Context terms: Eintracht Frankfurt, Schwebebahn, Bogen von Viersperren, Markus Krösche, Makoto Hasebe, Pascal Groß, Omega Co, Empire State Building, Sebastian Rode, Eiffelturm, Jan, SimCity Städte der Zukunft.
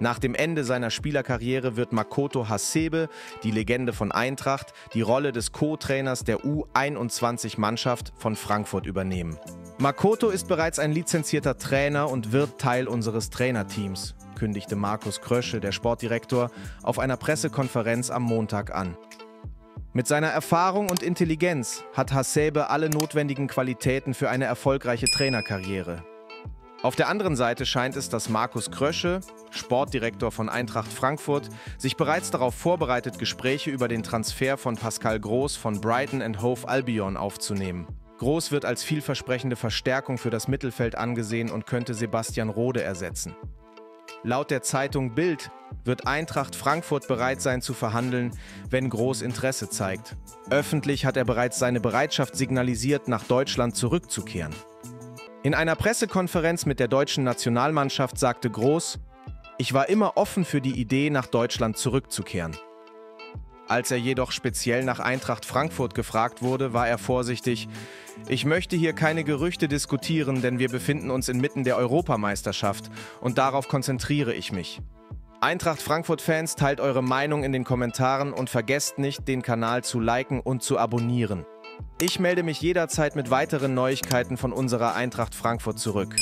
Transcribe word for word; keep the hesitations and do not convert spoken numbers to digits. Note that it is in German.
Nach dem Ende seiner Spielerkarriere wird Makoto Hasebe, die Legende von Eintracht, die Rolle des Co-Trainers der U einundzwanzig-Mannschaft von Frankfurt übernehmen. Makoto ist bereits ein lizenzierter Trainer und wird Teil unseres Trainerteams, kündigte Markus Krösche, der Sportdirektor, auf einer Pressekonferenz am Montag an. Mit seiner Erfahrung und Intelligenz hat Hasebe alle notwendigen Qualitäten für eine erfolgreiche Trainerkarriere. Auf der anderen Seite scheint es, dass Markus Krösche, Sportdirektor von Eintracht Frankfurt, sich bereits darauf vorbereitet, Gespräche über den Transfer von Pascal Groß von Brighton and Hove Albion aufzunehmen. Groß wird als vielversprechende Verstärkung für das Mittelfeld angesehen und könnte Sebastian Rode ersetzen. Laut der Zeitung Bild wird Eintracht Frankfurt bereit sein zu verhandeln, wenn Groß Interesse zeigt. Öffentlich hat er bereits seine Bereitschaft signalisiert, nach Deutschland zurückzukehren. In einer Pressekonferenz mit der deutschen Nationalmannschaft sagte Groß: „Ich war immer offen für die Idee, nach Deutschland zurückzukehren." Als er jedoch speziell nach Eintracht Frankfurt gefragt wurde, war er vorsichtig. Ich möchte hier keine Gerüchte diskutieren, denn wir befinden uns inmitten der Europameisterschaft und darauf konzentriere ich mich. Eintracht Frankfurt-Fans, teilt eure Meinung in den Kommentaren und vergesst nicht, den Kanal zu liken und zu abonnieren. Ich melde mich jederzeit mit weiteren Neuigkeiten von unserer Eintracht Frankfurt zurück.